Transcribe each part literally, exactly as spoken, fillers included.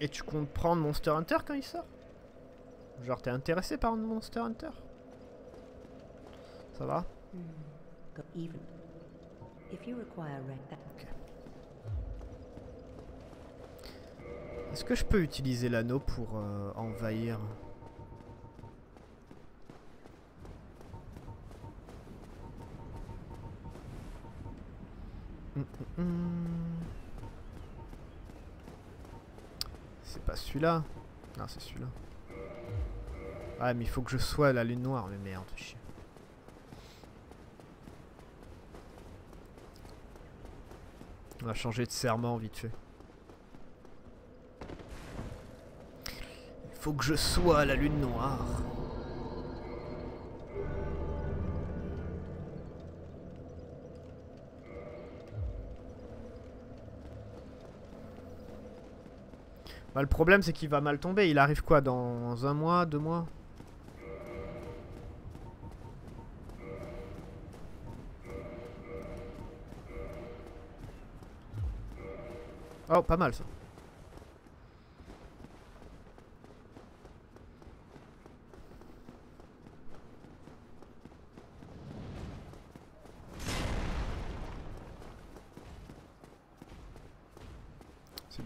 Et tu comptes prendre Monster Hunter quand il sort? Genre t'es intéressé par Monster Hunter? Ça va? Ok. Est-ce que je peux utiliser l'anneau pour euh, envahir? C'est pas celui-là. Non, c'est celui-là. Ah, mais il faut que je sois à la lune noire, mais merde, chier. On a changé de serment vite fait. Il faut que je sois à la lune noire. Bah, le problème c'est qu'il va mal tomber. Il arrive quoi, dans un mois, deux mois? Oh, pas mal ça.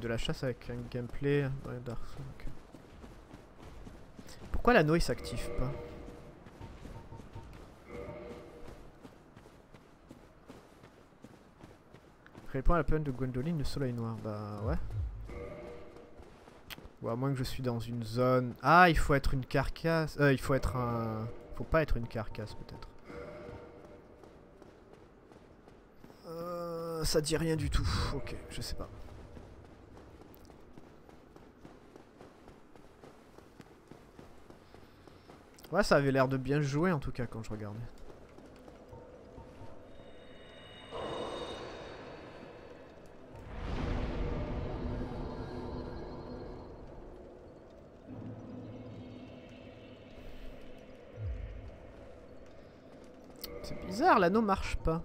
De la chasse avec un gameplay ouais, Dark Souls. Okay. Pourquoi l'anneau il s'active pas? Répond à la peine de Gwendoline le soleil noir. Bah ouais. Ou à moins que je suis dans une zone. Ah, il faut être une carcasse. Euh, il faut être un. Faut pas être une carcasse peut-être. Euh, ça dit rien du tout. Ok, je sais pas. Ouais, ça avait l'air de bien jouer en tout cas quand je regardais. C'est bizarre, l'anneau marche pas.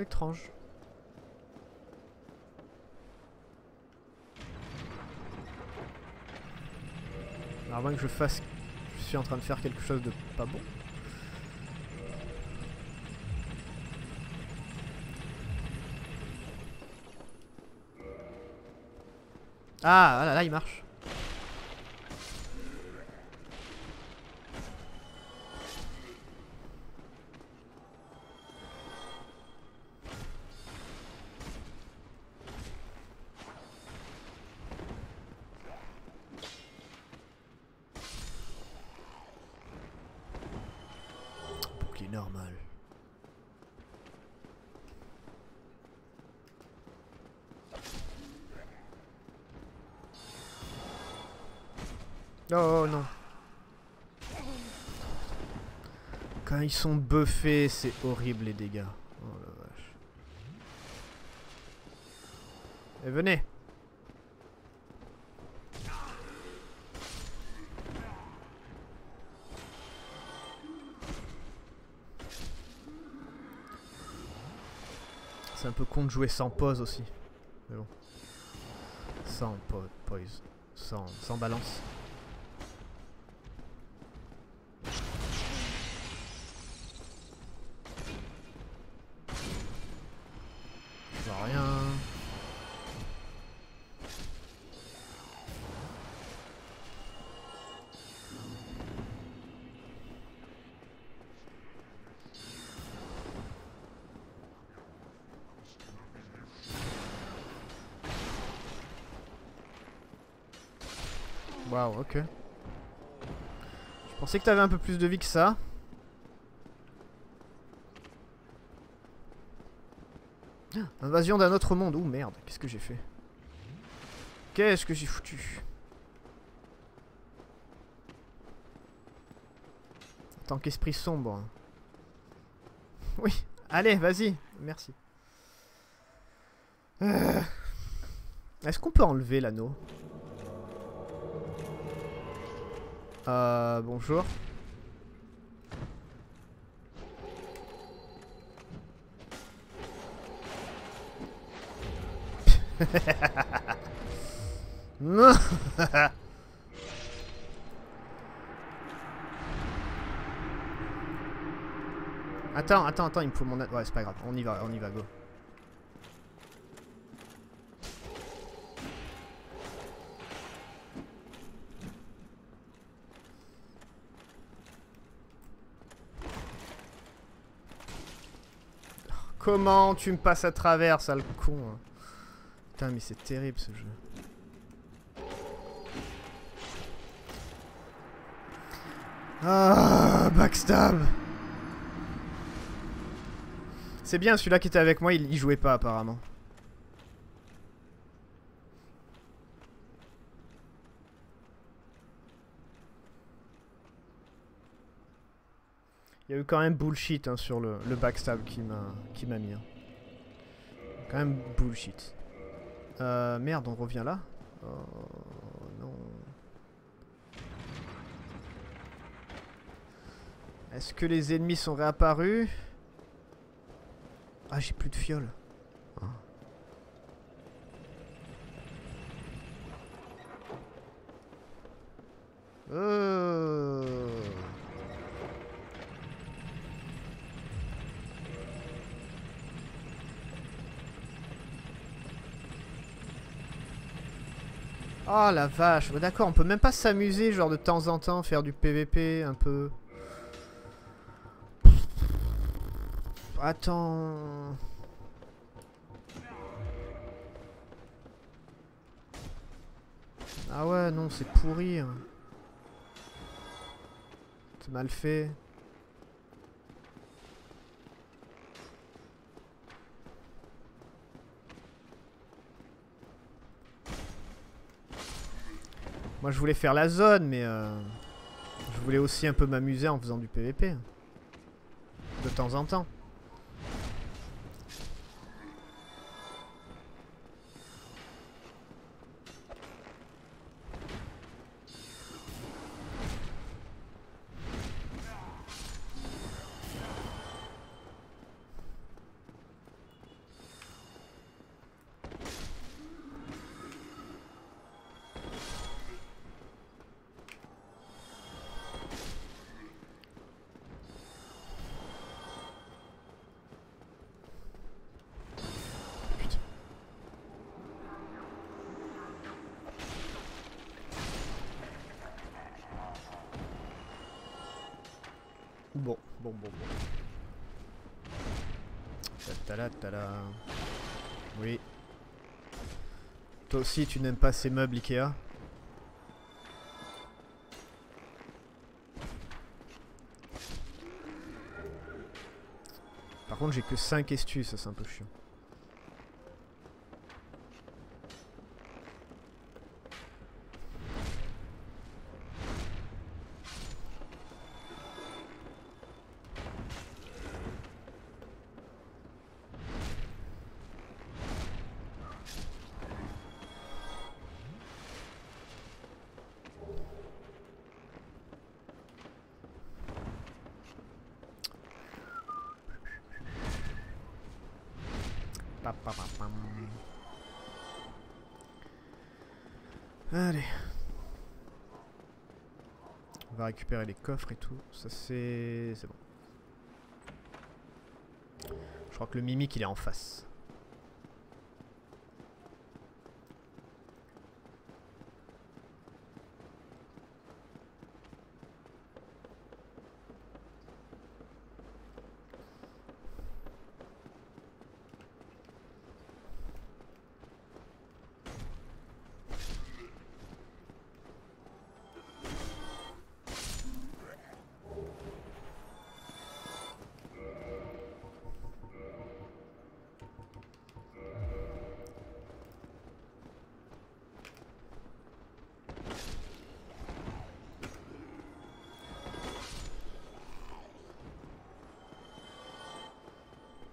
Étrange. Alors avant que je fasse, je suis en train de faire quelque chose de pas bon. Ah voilà, là il marche. Oh non. Quand ils sont buffés, c'est horrible les dégâts. Oh la vache. Et venez. C'est un peu con de jouer sans pause aussi. Mais bon. Sans pause. Sans, sans balance. Waouh, ok. Je pensais que t'avais un peu plus de vie que ça. Invasion d'un autre monde. Ouh merde, qu'est-ce que j'ai fait? Qu'est-ce que j'ai foutu? En tant qu'esprit sombre. Oui, allez, vas-y. Merci. Euh... Est-ce qu'on peut enlever l'anneau? Euh, bonjour. Attends, attends, attends, il me faut mon... Ouais, c'est pas grave, on y va, on y va, go. Comment tu me passes à travers, sale con? Putain, mais c'est terrible ce jeu. Ah, backstab. C'est bien, celui-là qui était avec moi, il, il jouait pas apparemment. Il y a eu quand même bullshit hein, sur le, le backstab qui m'a mis. Hein. Quand même bullshit. Euh, merde, on revient là. Oh non. Est-ce que les ennemis sont réapparus? Ah, j'ai plus de fiole. Oh. Euh... Oh la vache, bah, d'accord, on peut même pas s'amuser genre de temps en temps, faire du P V P un peu. Attends... Ah ouais, non, c'est pourri. Hein. C'est mal fait. Moi, je voulais faire la zone, mais... Euh, je voulais aussi un peu m'amuser en faisant du P V P. De temps en temps. Bon, bon, bon, bon. Ta-ta-la-ta-la. Oui. Toi aussi, tu n'aimes pas ces meubles Ikea? Par contre, j'ai que cinq estus, ça c'est un peu chiant. Allez. On va récupérer les coffres et tout. Ça c'est... c'est bon. Je crois que le mimique il est en face.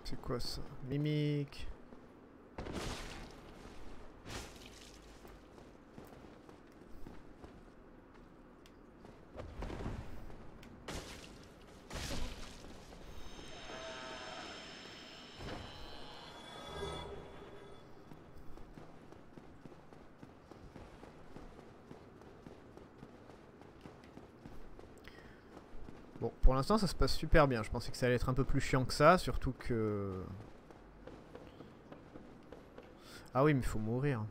C'est quoi ça? Mimique. Bon, pour l'instant ça se passe super bien. Je pensais que ça allait être un peu plus chiant que ça, surtout que... Ah oui, mais faut mourir.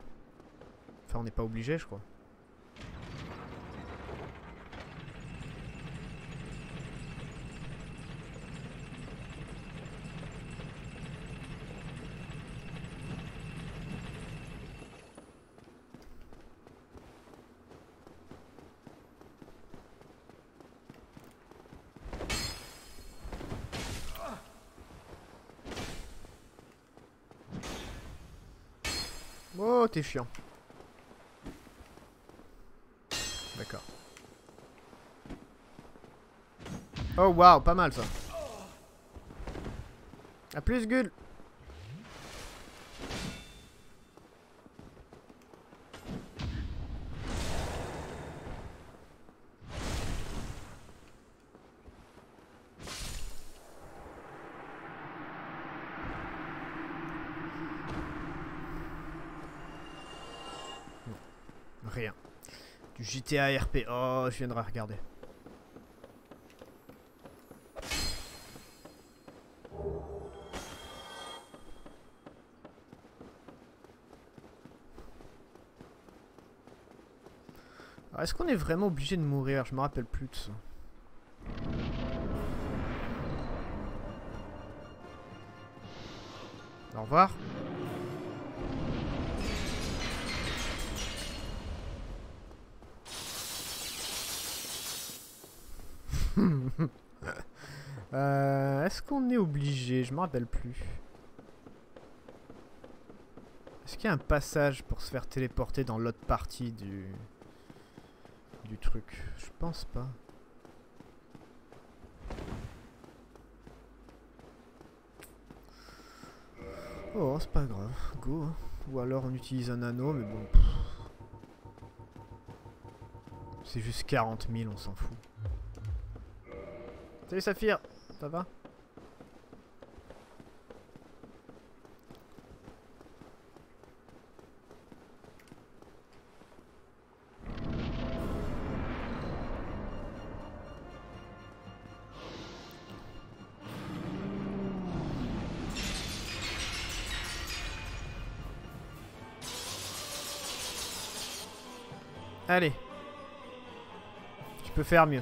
Enfin, on n'est pas obligé, je crois. Oh, t'es chiant. D'accord. Oh waouh, pas mal ça. A plus, Gul. Rien. Du G T A R P. Oh, je viendrai regarder. Alors, est-ce qu'on est vraiment obligé de mourir? Je me rappelle plus de ça. Au revoir. euh, Est-ce qu'on est obligé? Je me rappelle plus. Est-ce qu'il y a un passage pour se faire téléporter dans l'autre partie du du truc? Je pense pas. Oh, c'est pas grave. Go. Hein. Ou alors on utilise un anneau, mais bon. C'est juste quarante mille, on s'en fout. Salut Saphir, ça va? Allez, tu peux faire mieux.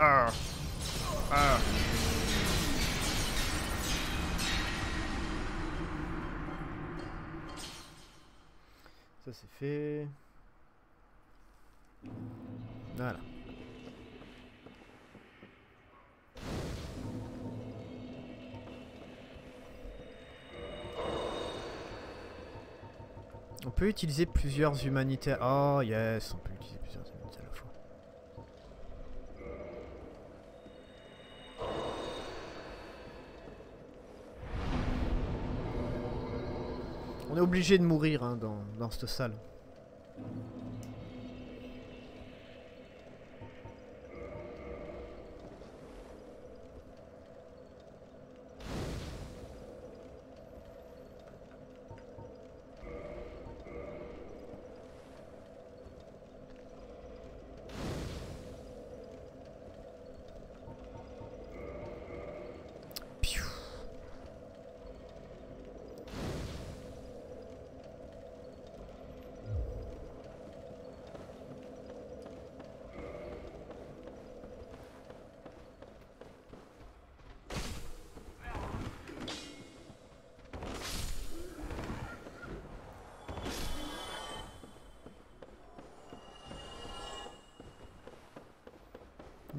Ah. Ah. Ça c'est fait. Voilà. On peut utiliser plusieurs humanitaires. Oh yes, on peut utiliser plusieurs humanitaires à la fois. On est obligé de mourir hein, dans, dans cette salle.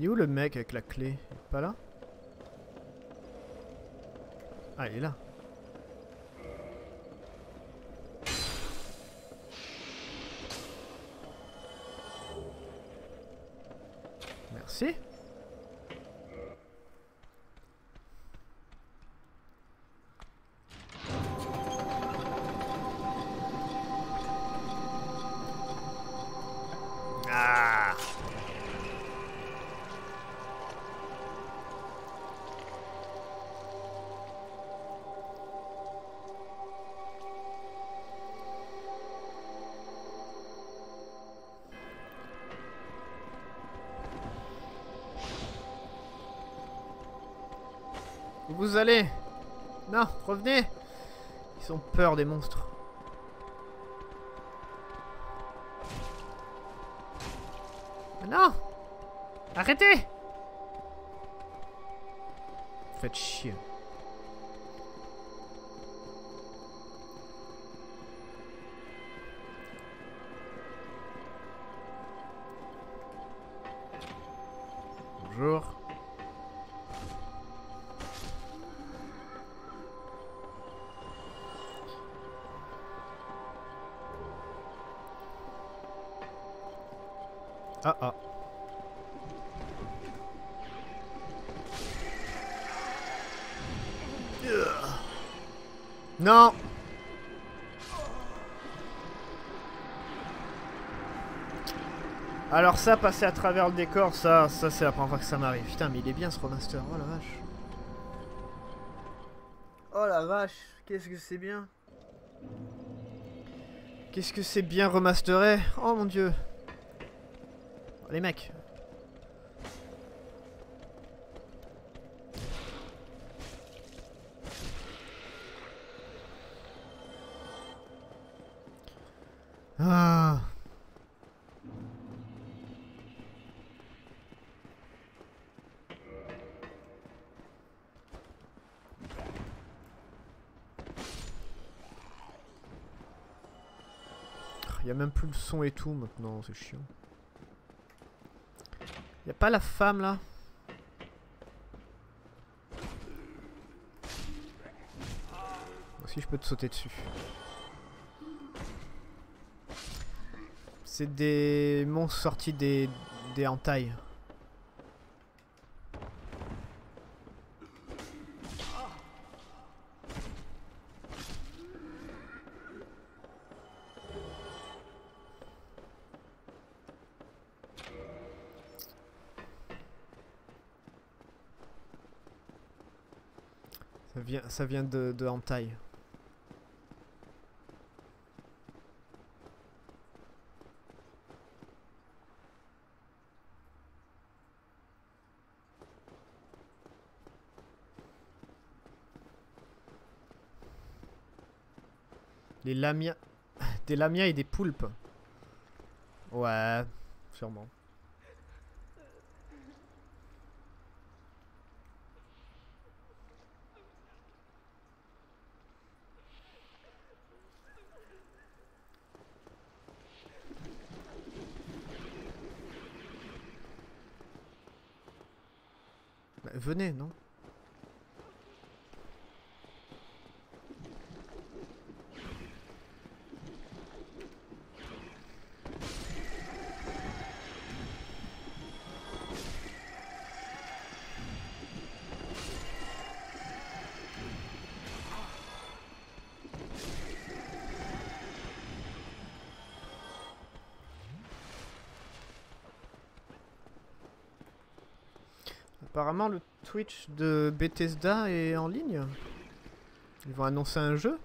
Il est où le mec avec la clé? Il est pas là? Ah, il est là. Merci. Où vous allez? Non, revenez. Ils ont peur des monstres. Non! Arrêtez! Faites chier. Bonjour. Ah ah. Non. Alors ça, passer à travers le décor, ça, ça c'est la première fois que ça m'arrive. Putain, mais il est bien ce remaster, oh la vache. Oh la vache, qu'est-ce que c'est bien. Qu'est-ce que c'est bien remasteré, oh mon dieu. Les mecs. Ah. Il n'y a même plus le son et tout maintenant, c'est chiant. Y'a pas la femme là? Moi aussi je peux te sauter dessus. C'est des monstres sortis des, des entailles. Ça vient de, de Hentai. Les lamias. Des lamias et des poulpes. Ouais, sûrement. Venez, non? Apparemment le Twitch de Bethesda est en ligne. Ils vont annoncer un jeu.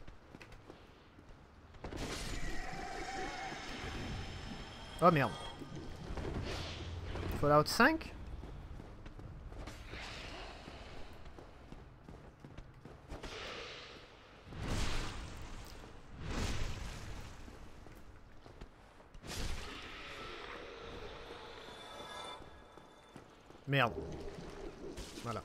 Oh merde. Fallout cinq. Merde. Voilà.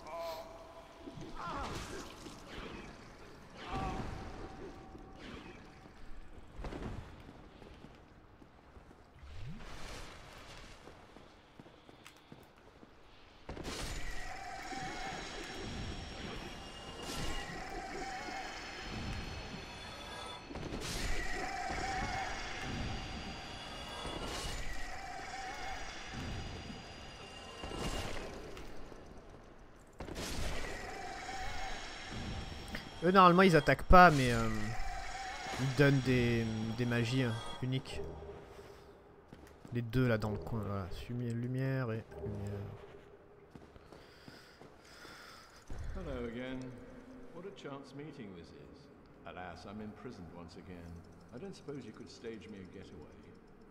Eux, normalement, ils attaquent pas, mais euh, ils donnent des, des magies hein, uniques. Les deux, là, dans le coin. Voilà. Lumière et... lumière. Hello again. What a chance meeting this is. Alas, I'm imprisoned once again. I don't suppose you could stage me a getaway.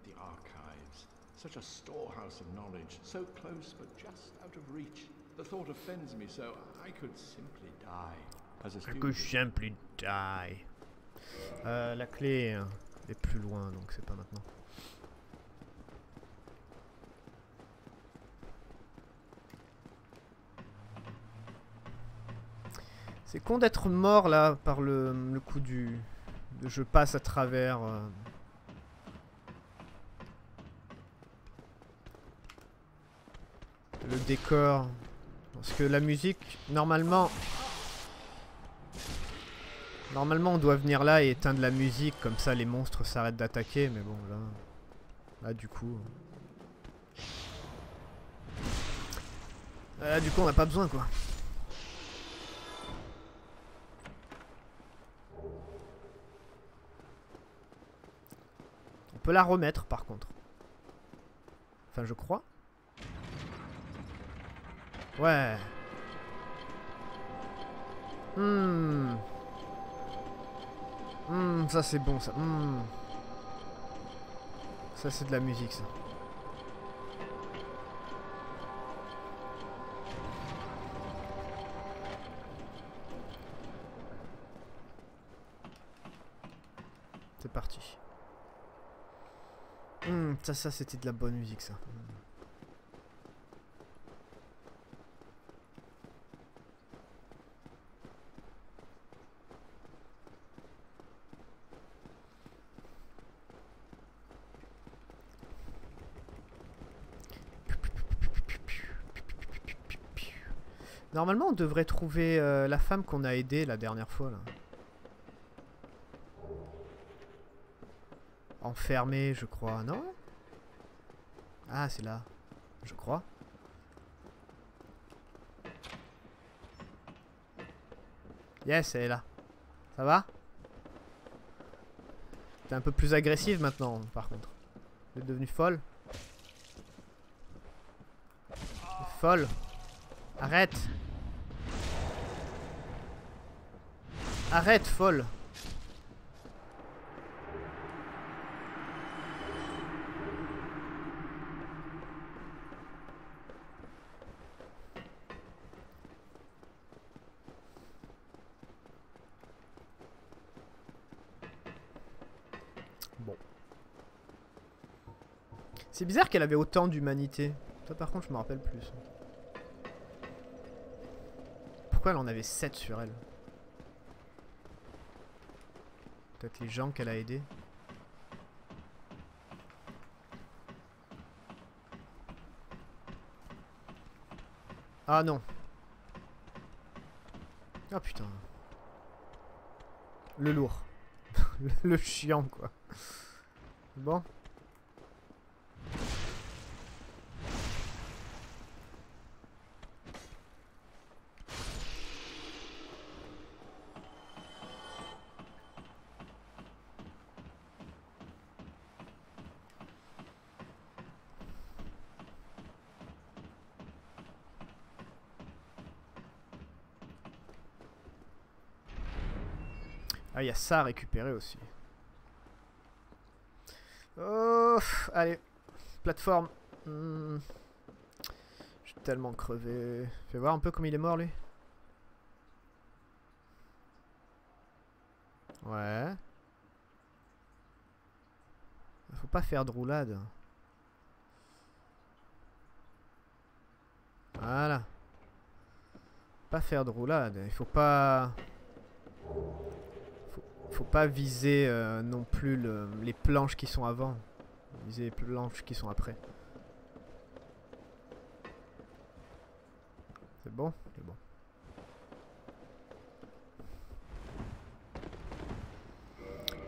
The archives. Such a storehouse of knowledge. So close, but just out of reach. The thought offends me, so I could simply die. As a student. I could simply die. Euh, la clé est plus loin, donc c'est pas maintenant. C'est con d'être mort là par le, le coup du. De je passe à travers. Euh... le décor. Parce que la musique, normalement. Normalement, on doit venir là et éteindre la musique, comme ça les monstres s'arrêtent d'attaquer, mais bon, là. Là, du coup. Là, du coup, on n'a pas besoin quoi. On peut la remettre par contre. Enfin je crois. Ouais. Hmm. Hmm, ça c'est bon ça. Hmm. Ça c'est de la musique ça. C'est parti. Mmh, ça, ça c'était de la bonne musique ça. Normalement on devrait trouver euh, la femme qu'on a aidée la dernière fois là. Enfermé, je crois, non? Ah, c'est là, je crois. Yes, elle est là. Ça va? T'es un peu plus agressive maintenant, par contre. T'es devenue folle. Folle. Arrête. Arrête, folle. C'est bizarre qu'elle avait autant d'humanité. Ça par contre je me rappelle plus. Pourquoi elle en avait sept sur elle? Peut-être les gens qu'elle a aidés. Ah non. Ah putain. Le lourd. Le chiant quoi. Bon. Ah, il y a ça à récupérer aussi. Oh, allez, plateforme. Hmm. J'ai tellement crevé. Fais voir un peu comme il est mort, lui. Ouais. Faut pas faire de roulade. Voilà. Pas faire de roulade. Il faut pas... Faut pas viser euh, non plus le, les planches qui sont avant. Viser les planches qui sont après. C'est bon? C'est bon.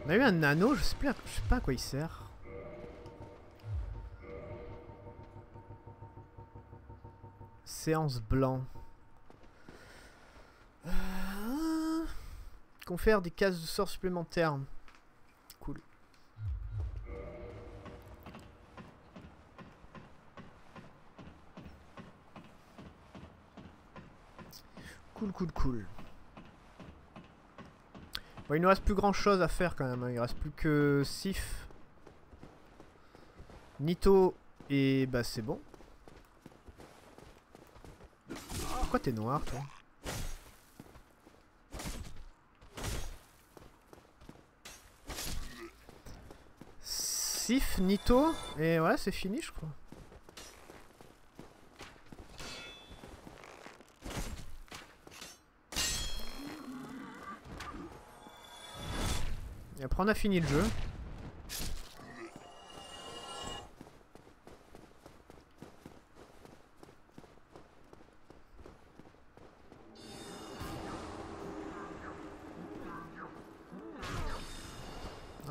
On a eu un anneau, je sais plus à, je sais pas à quoi il sert. Séance blanc. Confère des cases de sorts supplémentaires. Cool. Cool, cool, cool. Bon, il nous reste plus grand chose à faire quand même. Il reste plus que Sif, Nito et bah c'est bon. Pourquoi t'es noir, toi? Sif, Nito, et ouais, c'est fini, je crois. Et après, on a fini le jeu.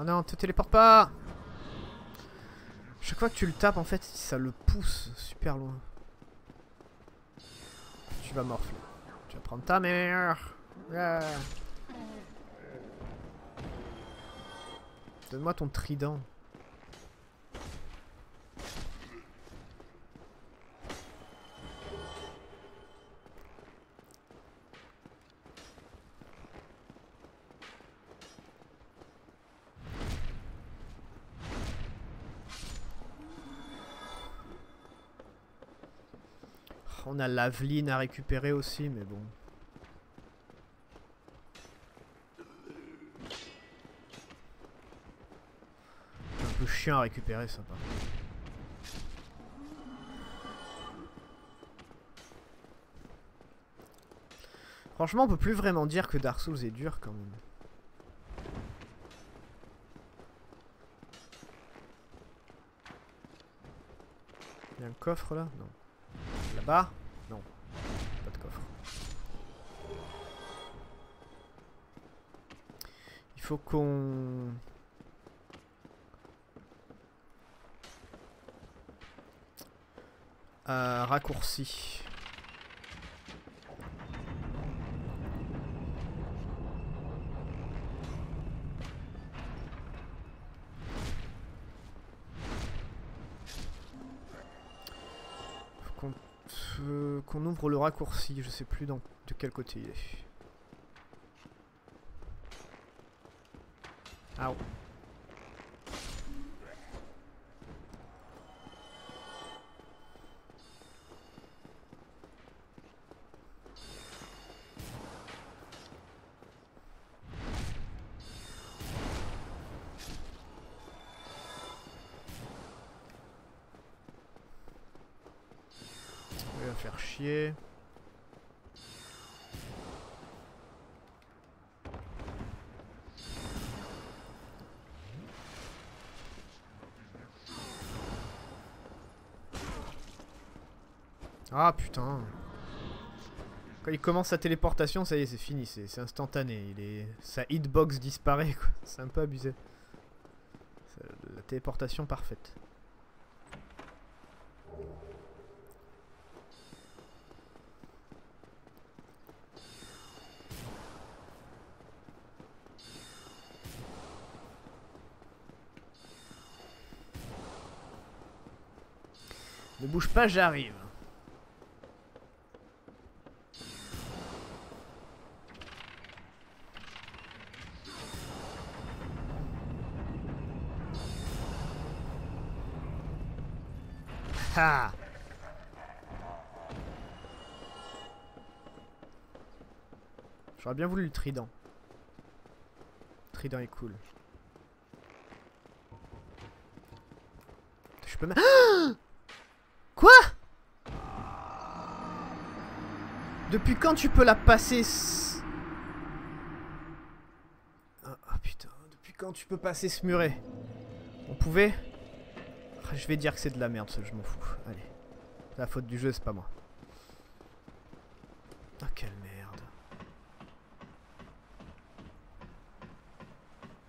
Oh non, te téléporte pas! Chaque fois que tu le tapes, en fait, ça le pousse super loin. Tu vas morfler. Tu vas prendre ta mère. Yeah. Donne-moi ton trident. On a l'Aveline à récupérer aussi, mais bon. C'est un peu chiant à récupérer, ça. Franchement, on peut plus vraiment dire que Dark Souls est dur quand même. Il y a un coffre là? Non. Là-bas? Non, pas de coffre. Il faut qu'on... Euh, raccourci. Qu'on ouvre le raccourci, je sais plus dans, de quel côté il est. Ah ouais. Ah putain. Quand il commence sa téléportation, ça y est, c'est fini, c'est instantané. Il est... Sa hitbox disparaît, quoi. C'est un peu abusé. La téléportation parfaite. Ne bouge pas, j'arrive. Ha! J'aurais bien voulu le trident. Le trident est cool. Je peux même... Ah! Quoi? Depuis quand tu peux la passer? Ah, ah putain, depuis quand tu peux passer ce muret? On pouvait? Ah, je vais dire que c'est de la merde, ça, je m'en fous. Allez. La faute du jeu, c'est pas moi. Ah, quelle merde.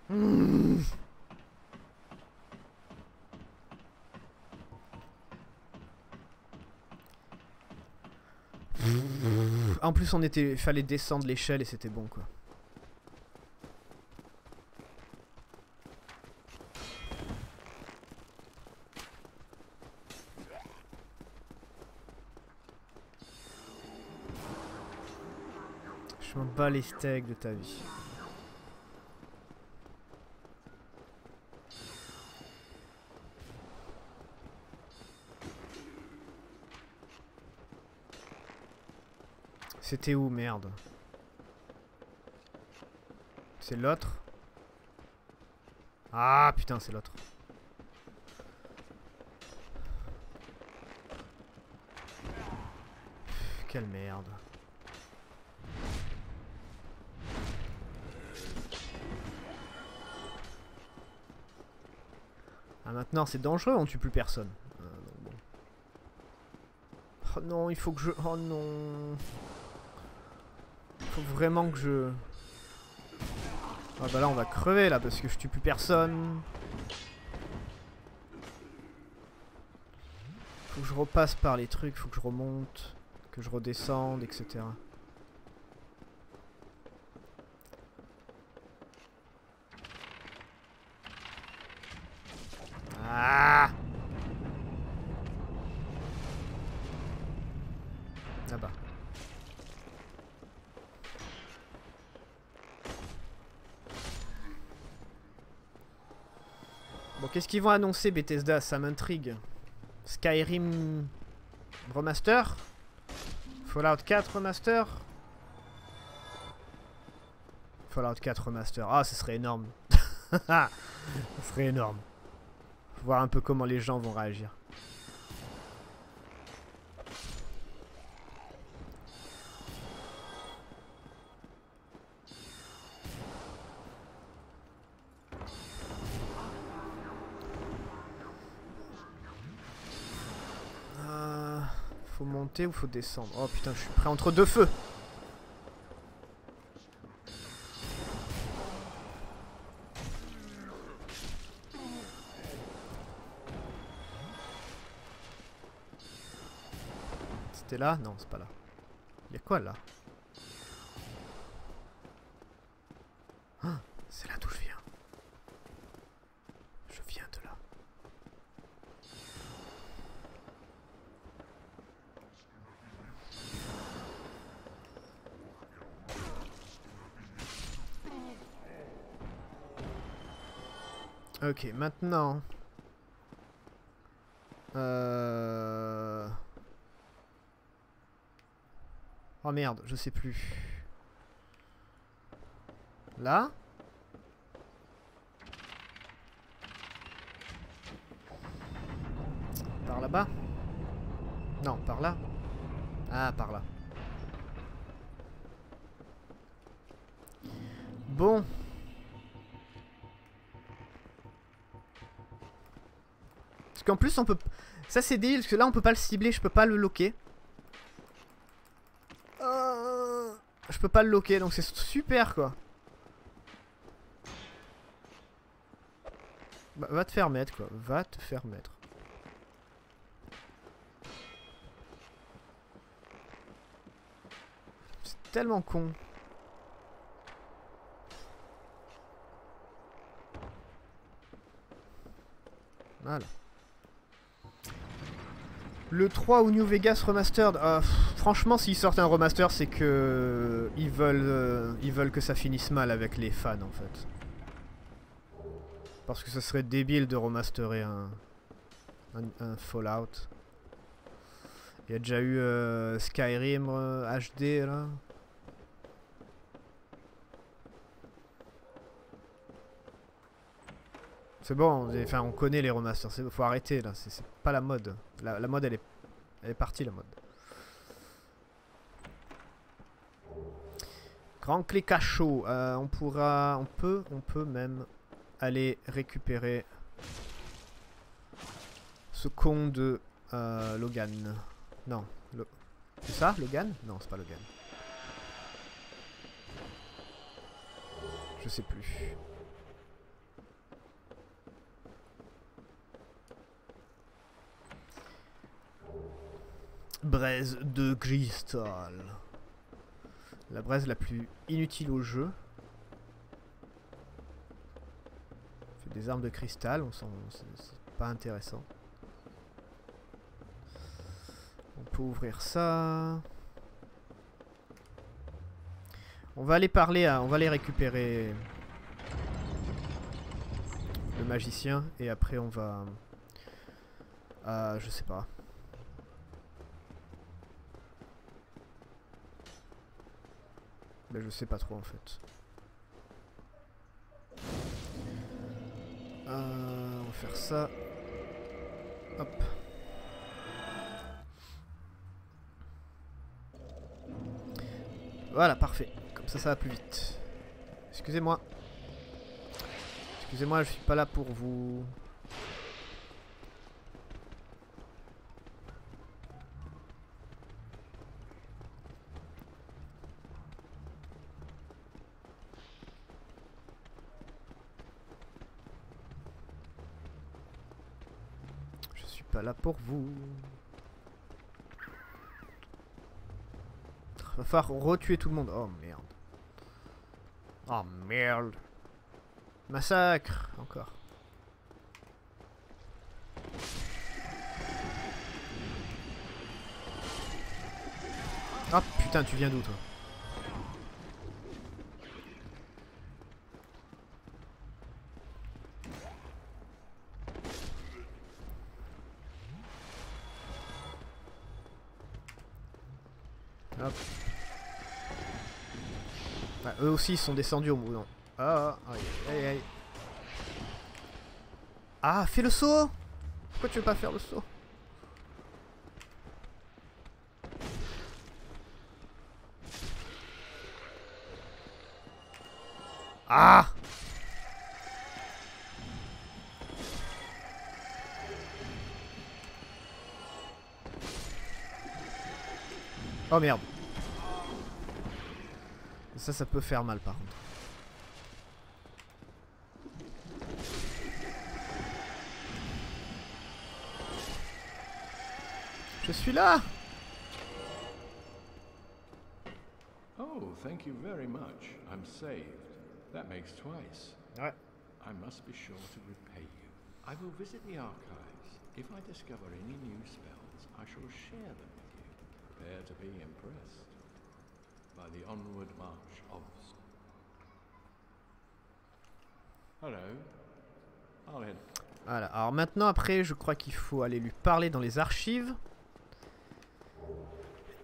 Mmh. En plus, on était, fallait descendre l'échelle et c'était bon, quoi. Je m'en bats les steaks de ta vie. C'était où, merde? C'est l'autre. Ah putain, c'est l'autre. Quelle merde. Ah maintenant c'est dangereux, on tue plus personne. Euh, bon. Oh non, il faut que je... Oh non. Il faut vraiment que je... Ah bah là on va crever là parce que je tue plus personne. Faut que je repasse par les trucs, faut que je remonte, que je redescende, et cetera. Ah, là-bas. Bon, qu'est-ce qu'ils vont annoncer, Bethesda? Ça m'intrigue. Skyrim Remaster? Fallout quatre Remaster? Fallout quatre Remaster. Ah, ce serait énorme. Ce serait énorme. Faut voir un peu comment les gens vont réagir. Euh, faut monter ou faut descendre? Oh putain, je suis prêt entre deux feux. Là? Non, c'est pas là. Il y a quoi là? Ah, c'est là d'où je viens. Je viens de là. Ok, maintenant. Euh... Oh merde, je sais plus. Là? Par là-bas? Non, par là. Ah, par là. Bon. Parce qu'en plus on peut... Ça c'est débile, parce que là on peut pas le cibler, je peux pas le loquer. Je peux pas le loquer, donc c'est super quoi. Bah, va te faire mettre quoi, va te faire mettre. C'est tellement con. Voilà. Le trois ou New Vegas Remastered, euh, franchement s'ils sortent un remaster c'est que ils veulent, euh, ils veulent que ça finisse mal avec les fans en fait. Parce que ce serait débile de remasterer un, un, un Fallout. Il y a déjà eu euh, Skyrim euh, H D là. C'est bon, enfin on, on connaît les remasters, faut arrêter là, c'est pas la mode. La, la mode elle est, elle est partie la mode. Grand clic à chaud, euh, on pourra, on peut, on peut même aller récupérer ce con de euh, Logan. Non, le... c'est ça Logan? Non c'est pas Logan. Je sais plus. Braise de cristal. La braise la plus inutile au jeu. On fait des armes de cristal, on s'en... c'est pas intéressant. On peut ouvrir ça. On va aller parler à... on va aller récupérer le magicien et après on va... Euh, je sais pas. Mais je sais pas trop en fait. Euh, on va faire ça. Hop. Voilà, parfait. Comme ça, ça va plus vite. Excusez-moi. Excusez-moi, je suis pas là pour vous... là pour vous. Va falloir retuer tout le monde. Oh merde. Oh merde. Massacre encore. Ah putain, tu viens d'où toi? Eux aussi ils sont descendus au bout. Ah, aïe, aïe, aïe. Ah, fais le saut. Pourquoi tu veux pas faire le saut? Ah. Oh merde. Ça, ça peut faire mal par contre. Je suis là. Oh, thank you very much. I'm saved. That makes twice. Ouais. I must be sure to repay you. I will visit the archives. If I discover any new spells, I shall share them with you. Prepare to be impressed. By the onward march of... Hello. I'll head. Voilà, alors maintenant après je crois qu'il faut aller lui parler dans les archives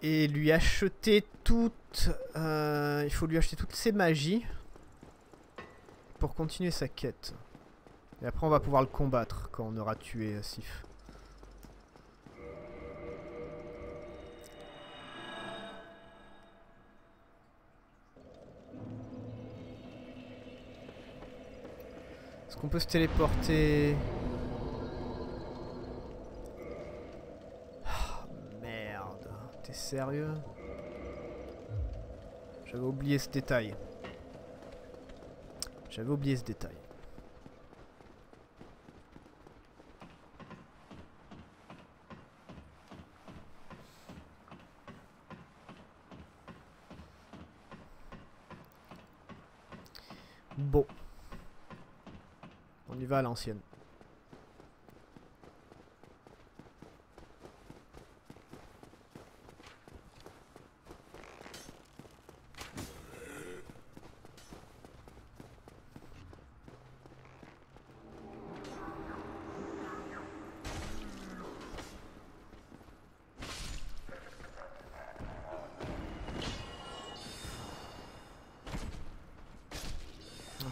et lui acheter toutes euh, il faut lui acheter toutes ses magies pour continuer sa quête et après on va pouvoir le combattre quand on aura tué Sif. On peut se téléporter. Oh, merde, t'es sérieux? J'avais oublié ce détail. J'avais oublié ce détail. Bon. On y va à l'ancienne.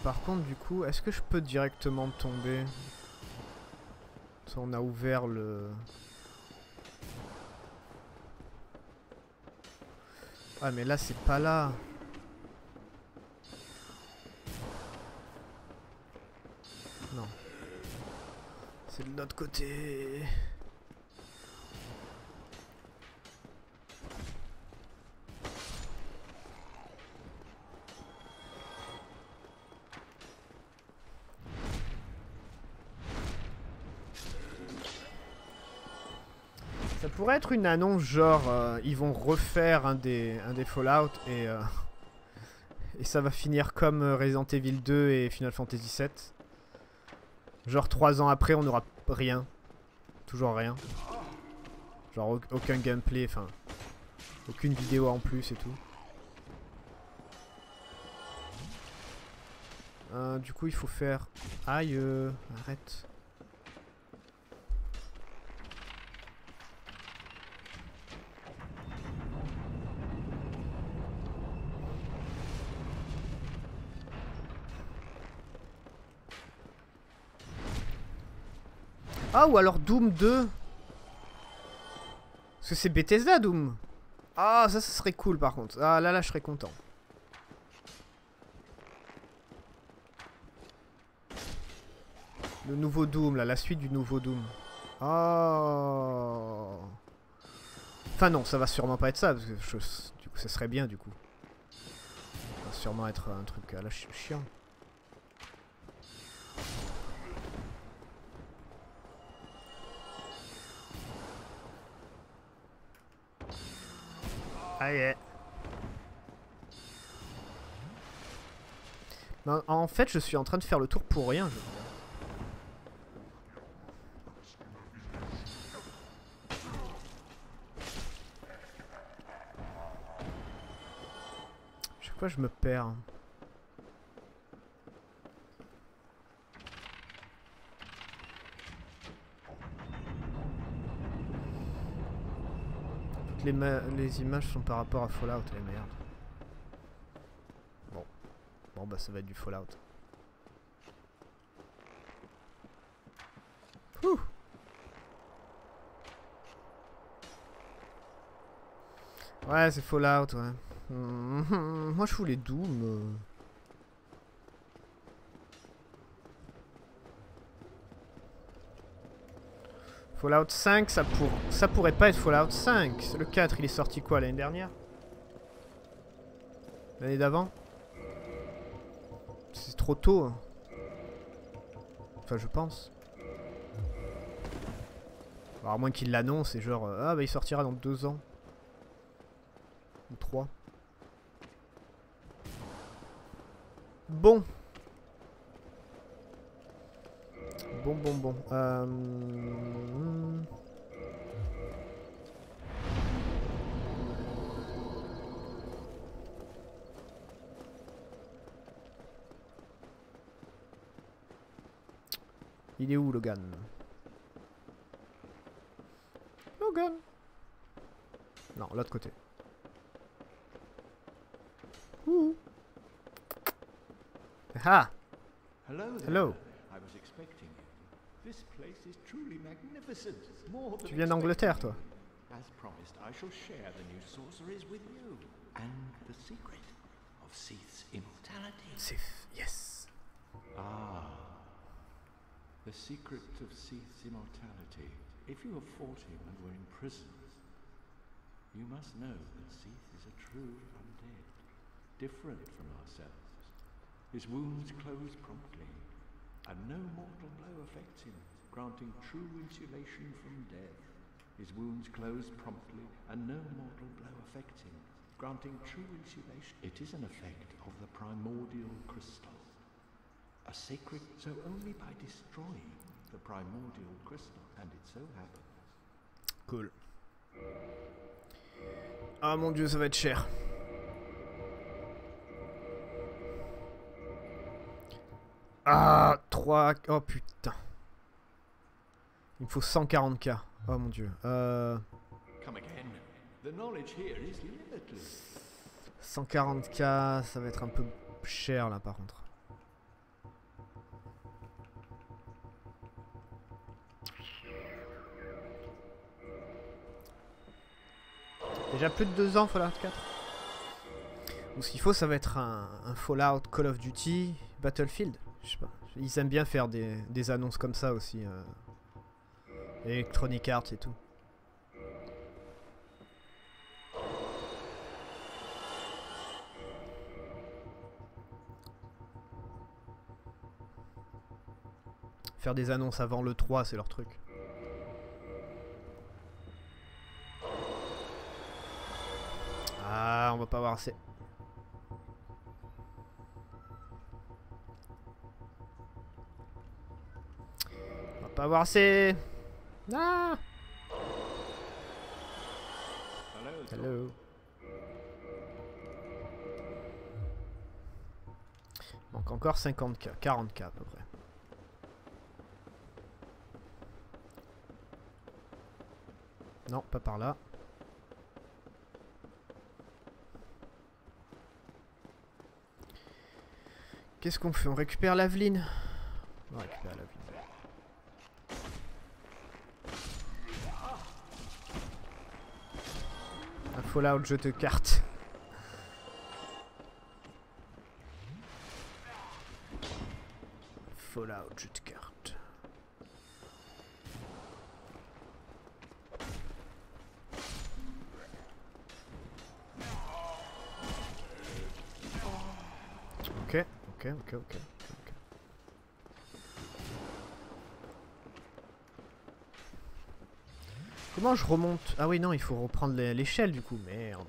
Par contre, du coup, est-ce que je peux directement tomber? On a ouvert le... Ah mais là, c'est pas là. Non. C'est de l'autre côté. Pourrait être une annonce genre euh, ils vont refaire un des, un des Fallout et, euh, et ça va finir comme Resident Evil deux et Final Fantasy sept. Genre trois ans après on n'aura rien. Toujours rien. Genre aucun gameplay, enfin aucune vidéo en plus et tout. Euh, du coup il faut faire... Aïe, euh, arrête. Ah, ou alors Doom deux. Parce que c'est Bethesda, Doom. Ah, ça, ça serait cool, par contre. Ah, là, là, je serais content. Le nouveau Doom, là, la suite du nouveau Doom. Oh. Enfin, non, ça va sûrement pas être ça, parce que je, du coup, ça serait bien, du coup. Ça va sûrement être un truc, là, ch chiant. Ah yeah. Non, en fait, je suis en train de faire le tour pour rien. Je... Chaque fois, je me perds. Les, les images sont par rapport à Fallout, les merdes. Bon. Bon bah ça va être du Fallout. Ouh. Ouais c'est Fallout ouais. Mmh, moi je voulais Doom. Fallout cinq, ça, pour... ça pourrait pas être Fallout cinq. Le quatre, il est sorti quoi l'année dernière? L'année d'avant? C'est trop tôt. Enfin, je pense. Alors, à moins qu'il l'annonce et genre... Euh, ah, bah il sortira dans deux ans. Ou trois. Bon. Bon, bon, bon. Euh... Il est où, Logan? Logan? Non, l'autre côté. Ouh. Ah! Hello! Tu viens d'Angleterre, toi. Sif, yes. Ah. The secret of Seath's immortality. If you have fought him and were in prison, you must know that Seath is a true undead, different from ourselves. His wounds close promptly, and no mortal blow affects him, granting true insulation from death. His wounds close promptly, and no mortal blow affects him, granting true insulation. It is an effect of the primordial crystal, a sacred, so only by destroying the primordial crystal, and it so happens. Cool. Ah mon dieu, ça va être cher. Ah, trois... Oh putain. Il me faut cent quarante K. Oh mon dieu. Euh... cent quarante K, ça va être un peu cher là par contre. Déjà plus de deux ans Fallout quatre. Donc ce qu'il faut, ça va être un, un Fallout, Call of Duty, Battlefield. Je sais pas. Ils aiment bien faire des, des annonces comme ça aussi. Euh, Electronic Arts et tout. Faire des annonces avant l'E trois, c'est leur truc. Ah, on va pas avoir assez. Pas avoir assez. Ah. Hello. Manque encore cinquante K, quarante K à peu près. Non, pas par là. Qu'est-ce qu'on fait? On récupère l'Aveline. On récupère l'Aveline. Fallout, je te carte. Fallout, je te carte. Ok, ok, ok, ok. Comment je remonte? Ah oui non, il faut reprendre l'échelle du coup, merde.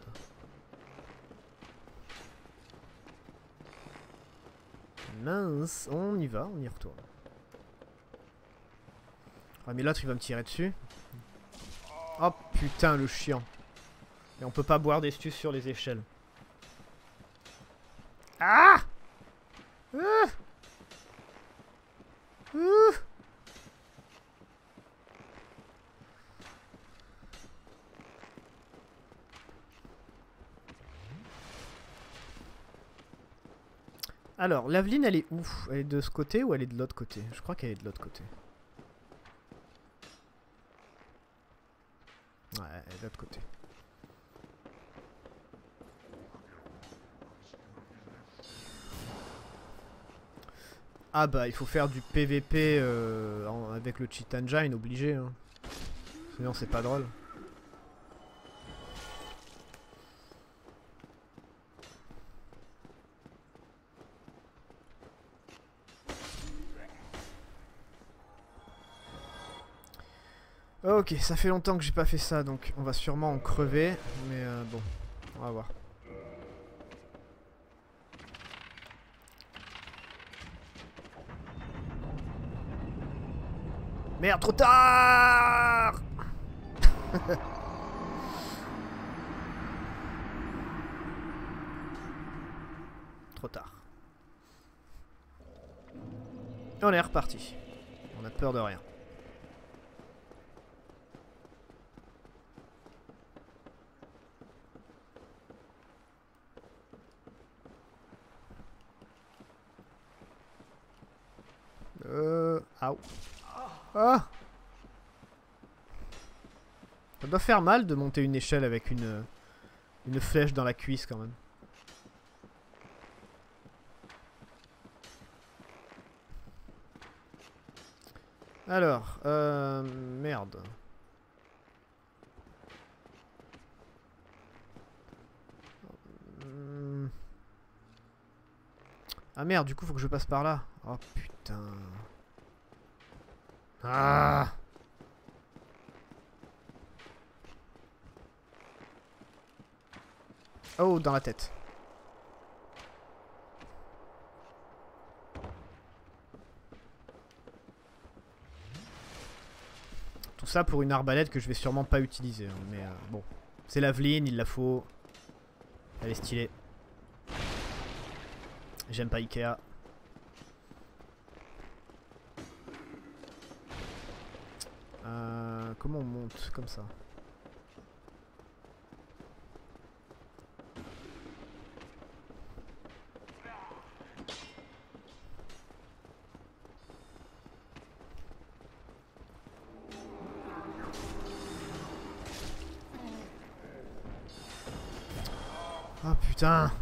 Mince, on y va, on y retourne. Ah mais l'autre il va me tirer dessus. Oh putain le chiant. Et on peut pas boire des stus sur les échelles. Ah, ah, ah. Alors, l'Aveline, elle est où? Elle est de ce côté ou elle est de l'autre côté? Je crois qu'elle est de l'autre côté. Ouais, elle est de l'autre côté. Ah bah, il faut faire du P V P euh, en, avec le Cheat Engine, obligé. Hein. Sinon, c'est pas drôle. Ok, ça fait longtemps que j'ai pas fait ça, donc on va sûrement en crever, mais euh, bon, on va voir. Merde, trop tard. Trop tard. Et on est reparti. On a peur de rien. Euh... Ow. Ah. Ça doit faire mal de monter une échelle avec une, une flèche dans la cuisse quand même. Alors, euh... merde. Ah merde, du coup faut que je passe par là. Oh putain. Ah. Oh, dans la tête. Tout ça pour une arbalète que je vais sûrement pas utiliser. Hein, mais euh, bon, c'est l'Aveline, il la faut. Elle est stylée. J'aime pas Ikea. Euh, comment on monte comme ça? Ah putain!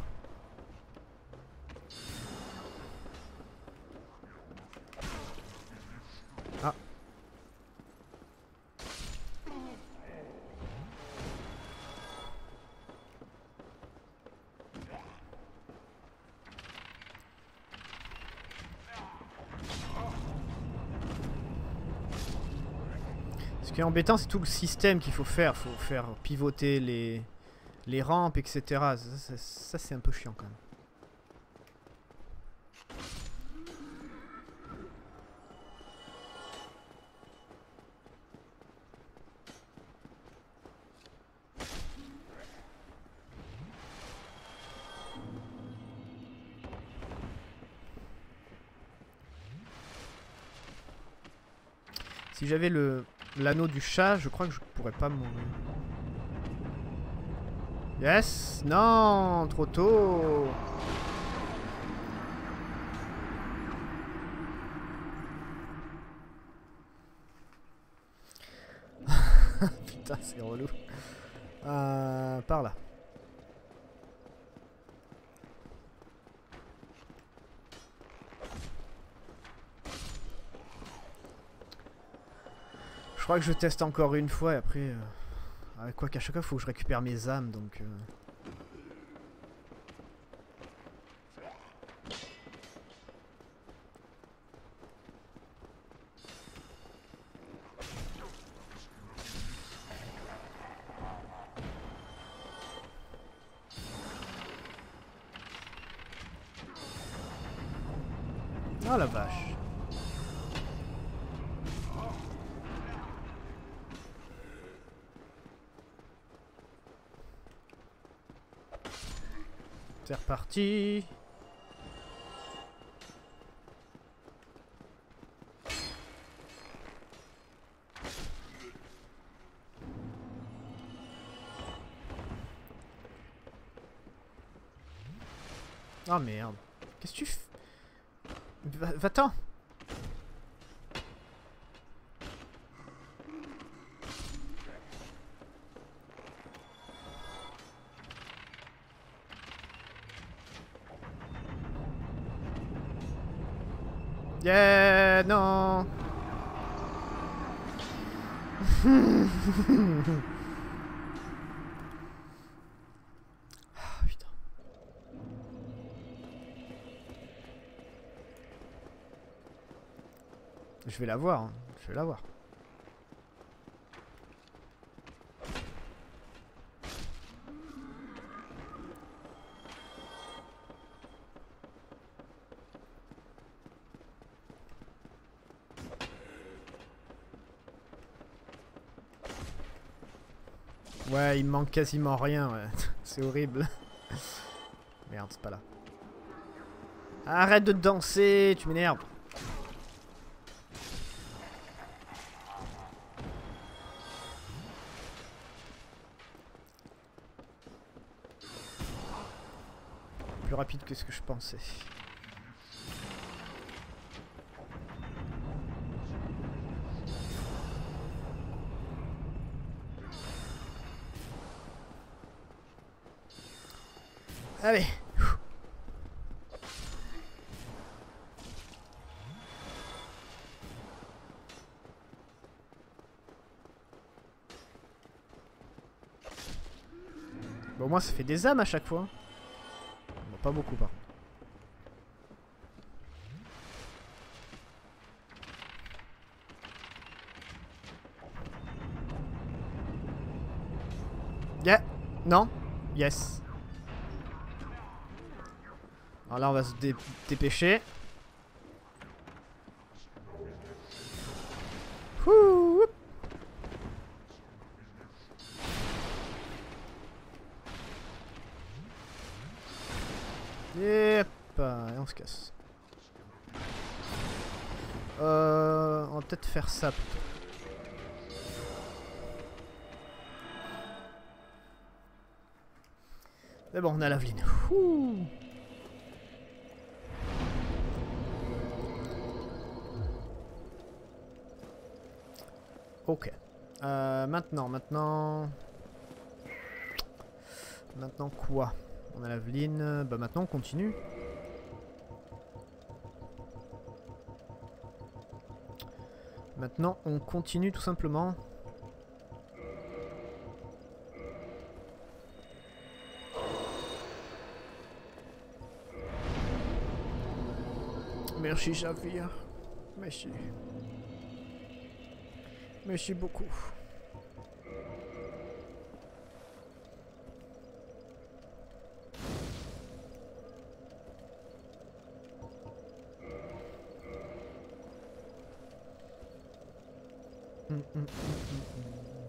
Ce qui est embêtant, c'est tout le système qu'il faut faire. Faut faire pivoter les, les rampes, et cetera. Ça, ça, ça c'est un peu chiant quand même. Si j'avais le... l'anneau du chat, je crois que je pourrais pas mourir. Yes! Non! Trop tôt! Putain, c'est relou. Euh, par là. Je crois que je teste encore une fois et après... Euh... Quoi qu'à chaque fois, il faut que je récupère mes âmes, donc... Euh... Oh la vache. C'est reparti. Oh merde. Qu'est-ce que tu fais? Va-t'en. Yeah, non. Je vais la voir, hein. Je vais la voir. Ouais, il me manque quasiment rien, ouais. C'est horrible. Merde, c'est pas là. Arrête de danser, tu m'énerves. Rapide que ce que je pensais. Allez. Bon, moi ça fait des âmes à chaque fois. Pas beaucoup, par contre. Yeah. Non. Yes. Alors là, on va se dé dépêcher. Yep, et on se casse. Euh, on va peut-être faire ça plutôt. Mais bon, on a l'Aveline. Ok. Euh, maintenant, maintenant... Maintenant quoi ? On a l'Aveline, bah maintenant on continue. Maintenant on continue tout simplement. Merci Javier. Merci. Merci beaucoup. Mm-mm-mm-mm-mm.